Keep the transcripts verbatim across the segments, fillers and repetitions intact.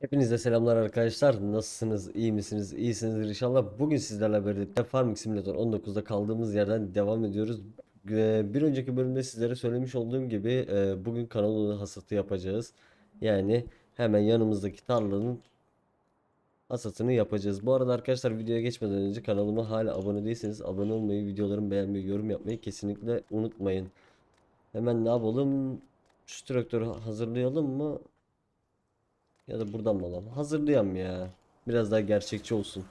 Hepinize selamlar arkadaşlar. Nasılsınız? İyi misiniz? İyisinizdir inşallah. Bugün sizlerle birlikte Farming Simulator on dokuzda kaldığımız yerden devam ediyoruz. Bir önceki bölümde sizlere söylemiş olduğum gibi bugün kanola hasatı yapacağız. Yani hemen yanımızdaki tarlanın hasatını yapacağız. Bu arada arkadaşlar, videoya geçmeden önce kanalıma hala abone değilseniz abone olmayı, videolarımı beğenmeyi, yorum yapmayı kesinlikle unutmayın. Hemen ne yapalım? Şu traktörü hazırlayalım mı? Ya da buradan mı alalım? Hazırlayalım ya. Biraz daha gerçekçi olsun.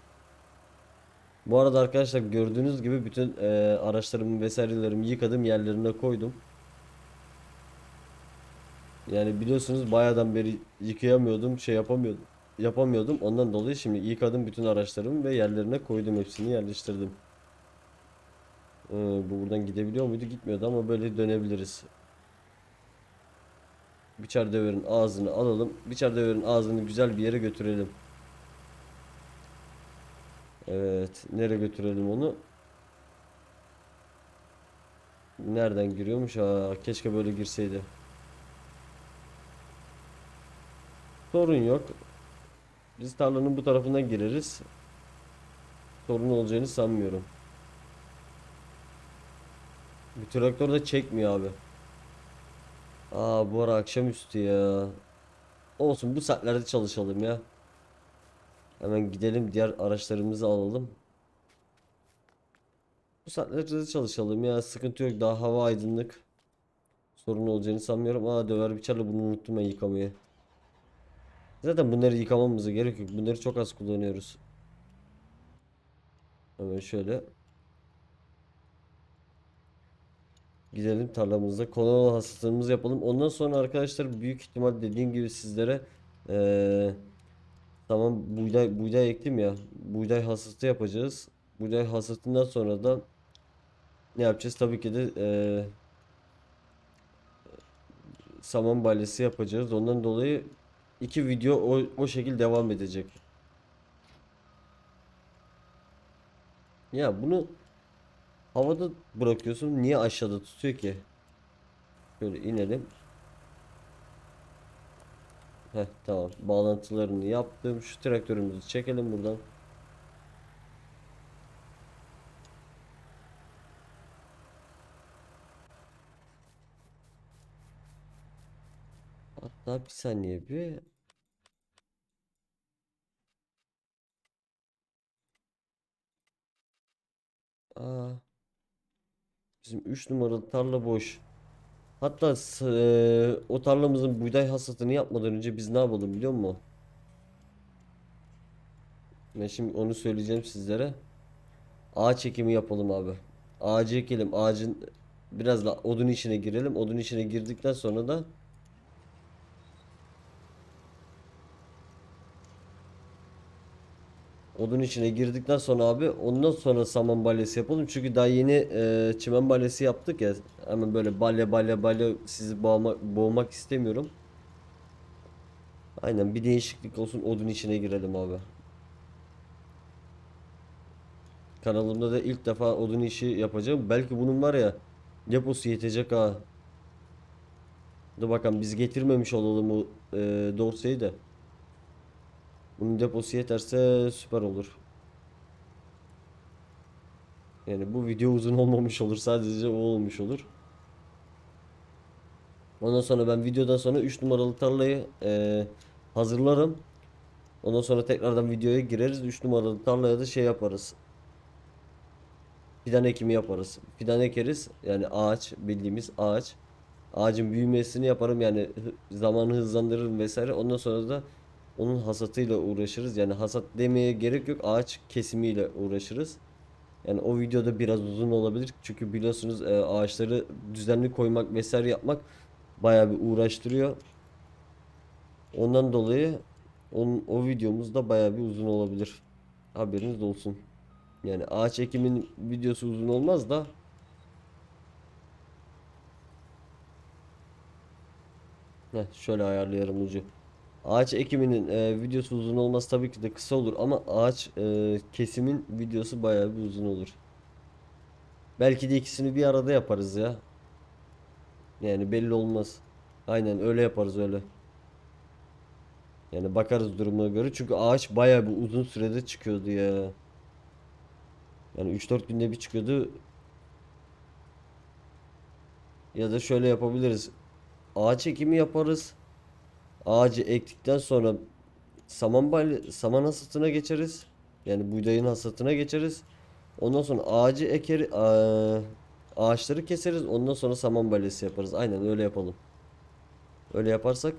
Bu arada arkadaşlar, gördüğünüz gibi bütün e, araçlarımı vesairelerimi yıkadım, yerlerine koydum. Yani biliyorsunuz bayağıdan beri yıkayamıyordum, şey yapamıyordum. Yapamıyordum. Ondan dolayı şimdi yıkadım bütün araçlarımı ve yerlerine koydum, hepsini yerleştirdim. Ee, bu buradan gidebiliyor muydu? Gitmiyordu ama böyle dönebiliriz. Biçer döverin ağzını alalım. Biçer döverin ağzını güzel bir yere götürelim. Evet, nereye götürelim onu? Nereden giriyormuş? Aa, keşke böyle girseydi. Sorun yok. Biz tarlanın bu tarafından gireriz. Sorun olacağını sanmıyorum. Bir traktör de çekmiyor abi. Aa, bu ara akşamüstü ya. Olsun, bu saatlerde çalışalım ya. Hemen gidelim, diğer araçlarımızı alalım. Bu saatlerde çalışalım ya, sıkıntı yok, daha hava aydınlık. Sorun olacağını sanmıyorum. Aa, döver biçerle bunu unuttum ben yıkamayı. Zaten bunları yıkamamıza gerek yok. Bunları çok az kullanıyoruz. Hemen şöyle gidelim tarlamızda kanola hasatımızı yapalım. Ondan sonra arkadaşlar büyük ihtimal dediğim gibi sizlere ee, tamam, buğday buğday ektim ya, buğday hasatı yapacağız. Buğday hasatından sonra da ne yapacağız? Tabii ki de ee, saman balyası yapacağız. Ondan dolayı İki video o, o şekil devam edecek. Ya bunu havada bırakıyorsun, niye aşağıda tutuyor ki? Şöyle inelim. Heh, tamam, bağlantılarını yaptım. Şu traktörümüzü çekelim buradan. Hatta bir saniye bir. Aa, bizim üç numaralı tarla boş. Hatta e, o tarlamızın buğday hasatını yapmadan önce biz ne yapalım biliyor musun? Ben şimdi onu söyleyeceğim sizlere. Ağaç ekimi yapalım abi. Ağacı ekelim, ağacın biraz da odun içine girelim. Odun içine girdikten sonra da Odun içine girdikten sonra abi, ondan sonra saman balyası yapalım. Çünkü daha yeni e, çimen balyası yaptık ya. Hemen böyle balya balya balya sizi boğma, boğmak istemiyorum. Aynen, bir değişiklik olsun, odun içine girelim abi. Kanalımda da ilk defa odun işi yapacağım. Belki bunun var ya, deposu yetecek ha. Dur bakalım, biz getirmemiş olalım o e, dorsayı da. Bunun deposu yeterse süper olur. Yani bu video uzun olmamış olur, sadece o olmuş olur. Ondan sonra ben videodan sonra üç numaralı tarlayı e, hazırlarım. Ondan sonra tekrardan videoya gireriz. üç numaralı tarlaya da şey yaparız, fidan ekimi yaparız. Fidan ekeriz, yani ağaç, bildiğimiz ağaç. Ağacın büyümesini yaparım, yani zamanı hızlandırırım vesaire. Ondan sonra da onun hasatıyla uğraşırız. Yani hasat demeye gerek yok, ağaç kesimiyle uğraşırız. Yani o videoda biraz uzun olabilir. Çünkü biliyorsunuz ağaçları düzenli koymak vesaire yapmak bayağı bir uğraştırıyor. Ondan dolayı onun, o videomuz da bayağı bir uzun olabilir. Haberiniz olsun. Yani ağaç ekimin videosu uzun olmaz da. Heh, şöyle ayarlayalım ucu. Ağaç ekiminin e, videosu uzun olmaz, tabii ki de kısa olur, ama ağaç e, kesimin videosu bayağı bir uzun olur. Belki de ikisini bir arada yaparız ya. Yani belli olmaz. Aynen öyle yaparız, öyle. Yani bakarız durumuna göre. Çünkü ağaç bayağı bir uzun sürede çıkıyordu ya. Yani üç dört günde bir çıkıyordu. Ya da şöyle yapabiliriz. Ağaç ekimi yaparız. Ağacı ektikten sonra saman bal saman hasatına geçeriz. Yani buğdayın hasatına geçeriz. Ondan sonra ağacı eker ağaçları keseriz. Ondan sonra saman balyası yaparız. Aynen öyle yapalım. Öyle yaparsak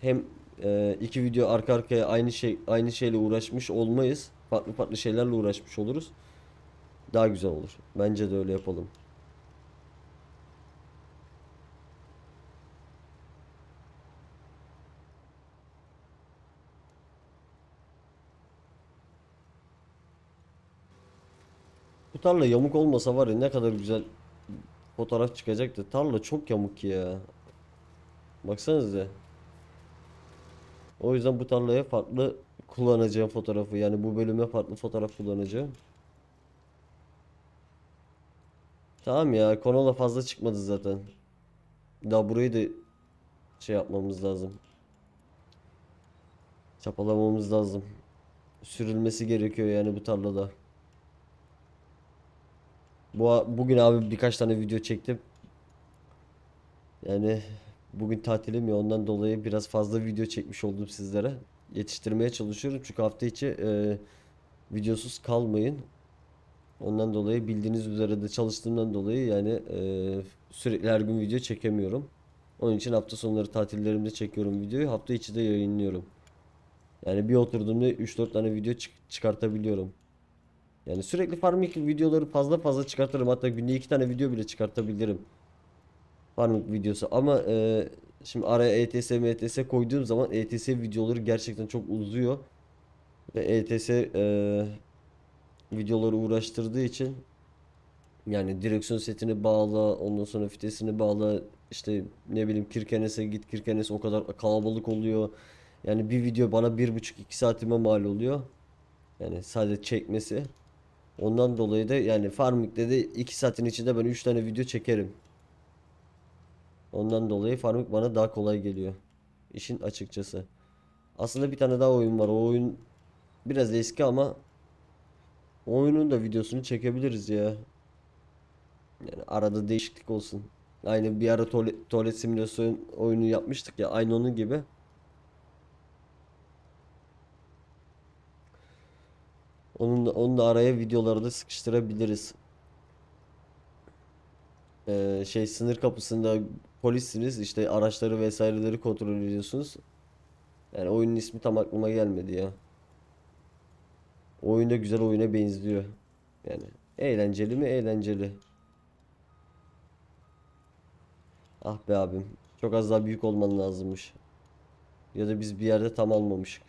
hem e, iki video arka arkaya aynı şey aynı şeyle uğraşmış olmayız. Farklı farklı şeylerle uğraşmış oluruz. Daha güzel olur. Bence de öyle yapalım. Bu tarla yamuk olmasa var ya ne kadar güzel fotoğraf çıkacaktı. Tarla çok yamuk ya. Baksanıza. O yüzden bu tarlaya farklı kullanacağım fotoğrafı. Yani bu bölüme farklı fotoğraf kullanacağım. Tamam ya, konola fazla çıkmadı zaten. Daha burayı da şey yapmamız lazım. Çapalamamız lazım. Sürülmesi gerekiyor yani bu tarlada. Bu, bugün abi birkaç tane video çektim. Yani bugün tatilim ya, ondan dolayı biraz fazla video çekmiş oldum sizlere. Yetiştirmeye çalışıyorum çünkü hafta içi e, videosuz kalmayın. Ondan dolayı bildiğiniz üzere de çalıştığımdan dolayı yani e, sürekli her gün video çekemiyorum. Onun için hafta sonları tatillerimde çekiyorum videoyu, hafta içi de yayınlıyorum. Yani bir oturduğumda üç dört tane video çık çıkartabiliyorum. Yani sürekli farming videoları fazla fazla çıkartırım. Hatta günde iki tane video bile çıkartabilirim. Farming videosu ama e, şimdi araya E T S, M T S koyduğum zaman E T S videoları gerçekten çok uzuyor. Ve E T S e, videoları uğraştırdığı için yani direksiyon setini bağla, ondan sonra fitesini bağla, işte ne bileyim Kirkenes'e git, Kirkenes o kadar kalabalık oluyor. Yani bir video bana bir buçuk iki saatime mal oluyor. Yani sadece çekmesi. Ondan dolayı da yani farming'de de iki saatin içinde ben üç tane video çekerim. Ondan dolayı farming bana daha kolay geliyor. İşin açıkçası. Aslında bir tane daha oyun var. O oyun biraz eski ama o oyunun da videosunu çekebiliriz ya. Yani arada değişiklik olsun. Aynı bir ara tuvalet, tuvalet simülasyon oyunu yapmıştık ya, aynı onun gibi. Onun da, onu da araya videoları da sıkıştırabiliriz. Ee, şey sınır kapısında polissiniz, işte araçları vesaireleri kontrol ediyorsunuz. Yani oyunun ismi tam aklıma gelmedi ya. Oyunda güzel, oyuna benziyor. Yani eğlenceli mi eğlenceli. Ah be abim, çok az daha büyük olman lazımmış. Ya da biz bir yerde tam almamışık.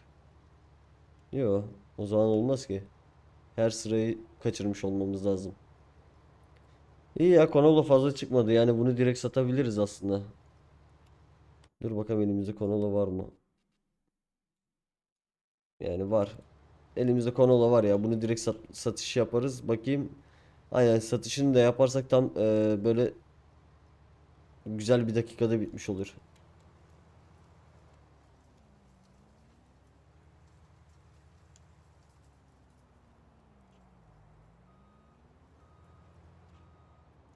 Yo, o zaman olmaz ki. Her sırayı kaçırmış olmamız lazım. İyi ya, konola fazla çıkmadı. Yani bunu direkt satabiliriz aslında. Dur bakalım elimizde konola var mı? Yani var. Elimizde konola var ya. Bunu direkt sat satış yaparız. Bakayım. Aynen, satışını da yaparsak tam ee, böyle güzel bir dakikada bitmiş olur.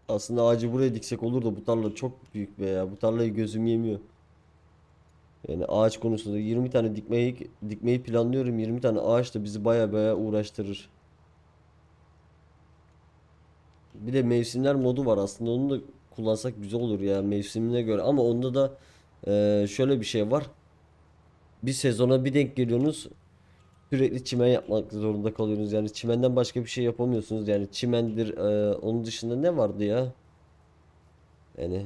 Aslında ağacı buraya diksek olur da bu tarla çok büyük be ya. Bu tarlayı gözüm yemiyor. Yani ağaç konusunda yirmi tane dikmeyi dikmeyi planlıyorum. yirmi tane ağaç da bizi baya baya uğraştırır. Bir de mevsimler modu var aslında. Onu da kullansak güzel olur ya, mevsimine göre. Ama onda da e, şöyle bir şey var. Bir sezona bir denk geliyorsunuz. Sürekli çimen yapmak zorunda kalıyorsunuz. Yani çimenden başka bir şey yapamıyorsunuz. Yani çimendir, e, onun dışında ne vardı ya? Yani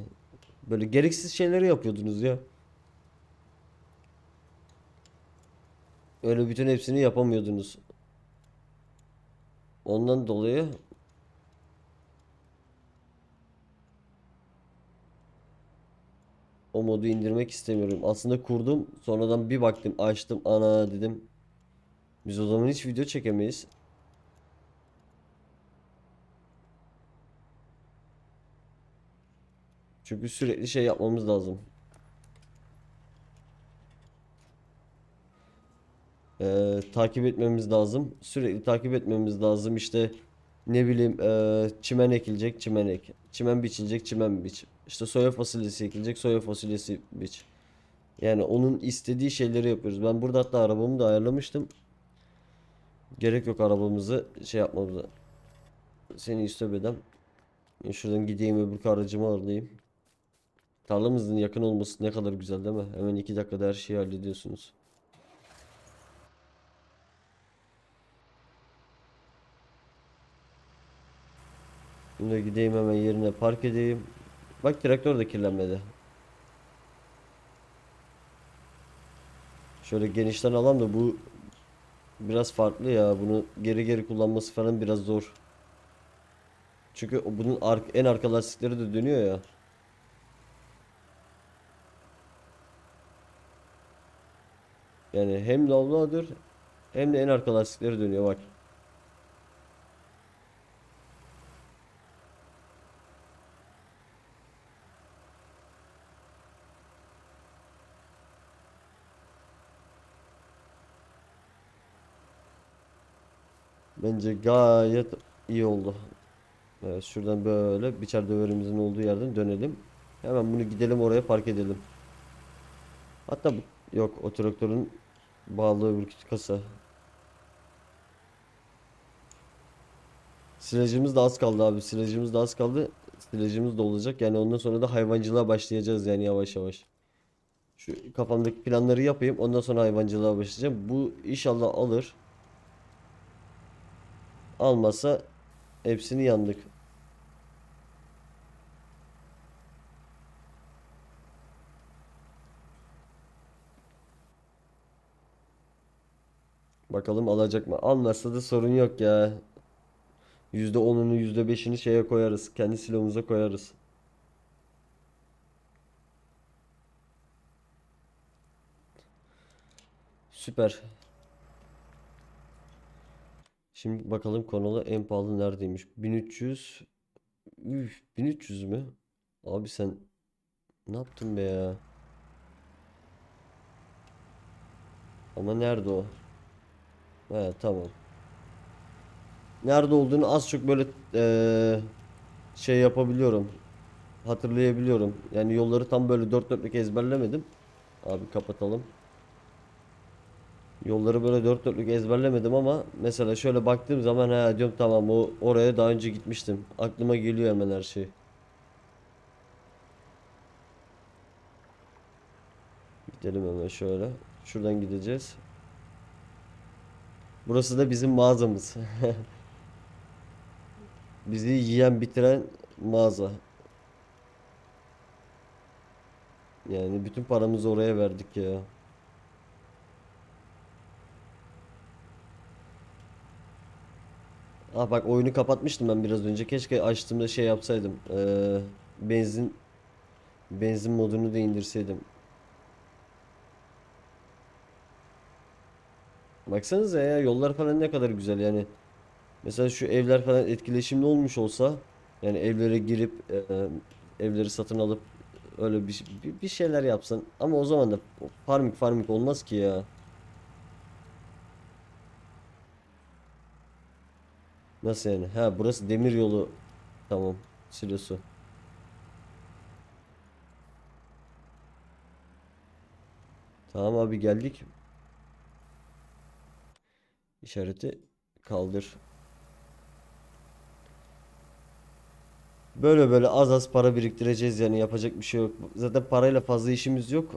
böyle gereksiz şeyleri yapıyordunuz ya. Öyle bütün hepsini yapamıyordunuz. Ondan dolayı o modu indirmek istemiyorum. Aslında kurdum, sonradan bir baktım, açtım, ana dedim. Biz o zaman hiç video çekemeyiz. Çünkü sürekli şey yapmamız lazım. e, takip etmemiz lazım. Sürekli takip etmemiz lazım. İşte ne bileyim e, çimen ekilecek, çimen ek. Çimen biçilecek, çimen biç. İşte soya fasulyesi ekilecek, soya fasulyesi biç. Yani onun istediği şeyleri yapıyoruz. Ben burada hatta arabamı da ayarlamıştım. Gerek yok arabamızı şey yapmamıza. Seni istemeden. Şuradan gideyim, öbür aracımı alayım. Tarlamızın yakın olması ne kadar güzel değil mi? Hemen iki dakikada her şeyi hallediyorsunuz. Şimdi gideyim hemen yerine park edeyim. Bak traktör de kirlenmedi. Şöyle genişten alalım da bu biraz farklı ya. Bunu geri geri kullanması falan biraz zor. Çünkü bunun en arka lastikleri de dönüyor ya. Yani hem lavladır hem de en arka lastikleri dönüyor bak. Bence gayet iyi oldu. Evet, şuradan böyle biçer döverimizin olduğu yerden dönelim. Hemen bunu gidelim oraya park edelim. Hatta bu, yok o traktörün bağlı bir kasa. Silajımız da az kaldı abi. Silajımız da az kaldı. Silajımız da olacak. Yani ondan sonra da hayvancılığa başlayacağız yani yavaş yavaş. Şu kafamdaki planları yapayım. Ondan sonra hayvancılığa başlayacağım. Bu inşallah alır. Almasa hepsini yandık. Bakalım alacak mı? Almazsa da sorun yok ya. yüzde on'unu yüzde beş'ini şeye koyarız. Kendi silomuza koyarız. Süper. Şimdi bakalım konuda en pahalı neredeymiş? bin üç yüz. Üf, bin üç yüz mü? Abi sen ne yaptın be ya? Ama nerede o? Evet tamam. Nerede olduğunu az çok böyle ee, şey yapabiliyorum. Hatırlayabiliyorum. Yani yolları tam böyle dört dörtlük ezberlemedim. Abi kapatalım. Yolları böyle dört dörtlük ezberlemedim ama mesela şöyle baktığım zaman ha diyorum tamam o oraya daha önce gitmiştim. Aklıma geliyor hemen her şey. Gidelim hemen şöyle. Şuradan gideceğiz. Burası da bizim mağazamız. Bizi yiyen bitiren mağaza. Yani bütün paramızı oraya verdik ya. Ah bak oyunu kapatmıştım ben biraz önce. Keşke açtığımda şey yapsaydım. Ee, benzin benzin modunu da indirseydim. Baksanıza ya yollar falan ne kadar güzel yani. Mesela şu evler falan etkileşimli olmuş olsa yani evlere girip e, evleri satın alıp öyle bir, bir şeyler yapsan ama o zaman da farming farming olmaz ki ya. Nasıl yani? Ha burası demir yolu. Tamam. Silosu. Tamam abi geldik. İşareti kaldır. Böyle böyle az az para biriktireceğiz yani yapacak bir şey yok. Zaten parayla fazla işimiz yok.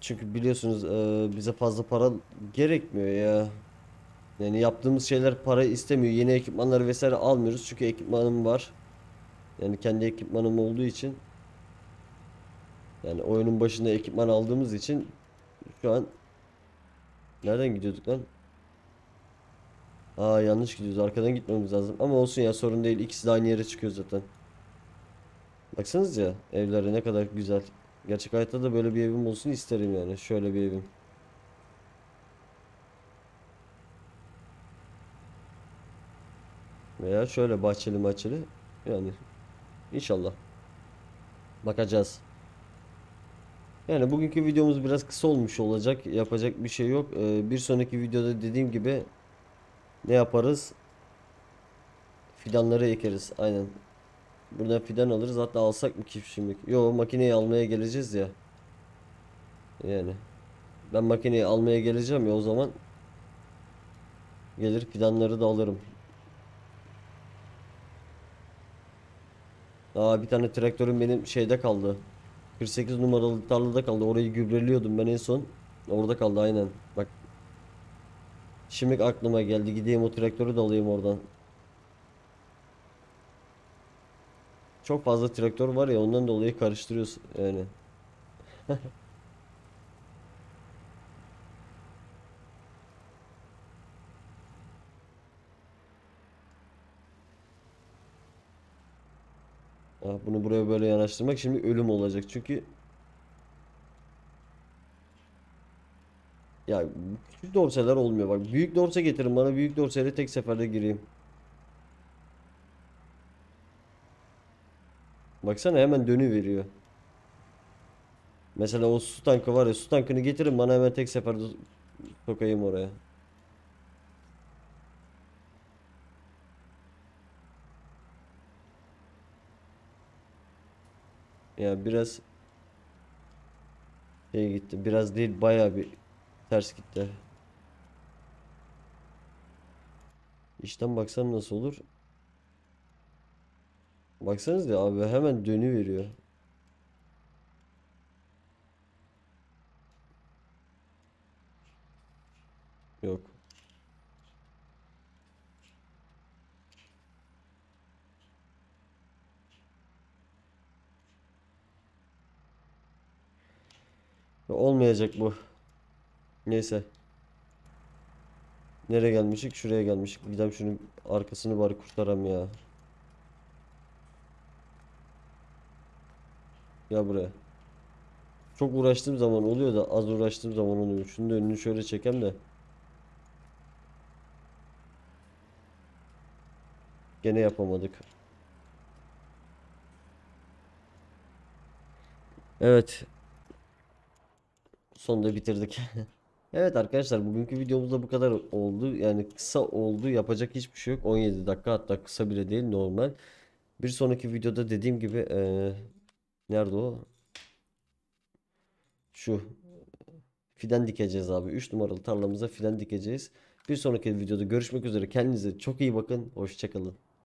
Çünkü biliyorsunuz e, bize fazla para gerekmiyor ya. Yani yaptığımız şeyler para istemiyor. Yeni ekipmanları vesaire almıyoruz çünkü ekipmanım var. Yani kendi ekipmanım olduğu için. Yani oyunun başında ekipman aldığımız için şu an nereden gidiyorduk lan? Aa yanlış gidiyoruz. Arkadan gitmemiz lazım. Ama olsun ya sorun değil. İkisi de aynı yere çıkıyor zaten. Baksanız ya evlere ne kadar güzel. Gerçek hayatta da böyle bir evim olsun isterim yani. Şöyle bir evim. Veya şöyle bahçeli bahçeli. Yani inşallah. Bakacağız. Yani bugünkü videomuz biraz kısa olmuş olacak. Yapacak bir şey yok. Ee, bir sonraki videoda dediğim gibi ne yaparız? Fidanları ekeriz. Aynen. Buradan fidan alırız. Hatta alsak mı ki şimdi? Yo, makineyi almaya geleceğiz ya. Yani. Ben makineyi almaya geleceğim ya, o zaman gelir fidanları da alırım. Aa, bir tane traktörüm benim şeyde kaldı. kırk sekiz numaralı tarlada kaldı. Orayı gübreliyordum ben en son. Orada kaldı aynen. Bak. Şimdi aklıma geldi. Gideyim o traktörü de alayım oradan. Çok fazla traktör var ya, ondan dolayı karıştırıyoruz yani. Bunu buraya böyle yanaştırmak şimdi ölüm olacak çünkü. Ya küçük dorseler olmuyor, bak büyük dorse getirin bana, büyük dorseyle tek seferde gireyim. Baksana hemen dönüveriyor. Mesela o su tankı var ya, su tankını getirin bana, hemen tek seferde sokayım oraya. Ya biraz şey gitti, biraz değil bayağı bir ters gitti. İşten baksam nasıl olur? Baksanız ya abi, hemen dönüveriyor. Yok. Olmayacak bu. Neyse. Nereye gelmişik? Şuraya gelmişik. Gidelim şunun arkasını bari kurtaram ya. Ya buraya. Çok uğraştığım zaman oluyor da, az uğraştığım zaman oluyor. Şunu da önünü şöyle çekem de. Gene yapamadık. Evet. Sonunda bitirdik. Evet arkadaşlar, bugünkü videomuzda bu kadar oldu. Yani kısa oldu. Yapacak hiçbir şey yok. on yedi dakika, hatta kısa bile değil, normal. Bir sonraki videoda dediğim gibi ee, nerede o? Şu fidan dikeceğiz abi. üç numaralı tarlamıza fidan dikeceğiz. Bir sonraki videoda görüşmek üzere. Kendinize çok iyi bakın. Hoşçakalın.